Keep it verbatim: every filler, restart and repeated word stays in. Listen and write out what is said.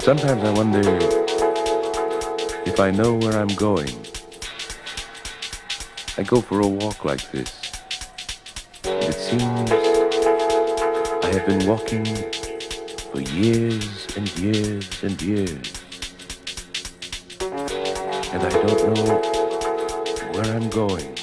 Sometimes I wonder if I know where I'm going. I go for a walk like this, and it seems I have been walking for years and years and years. And I don't know where I'm going.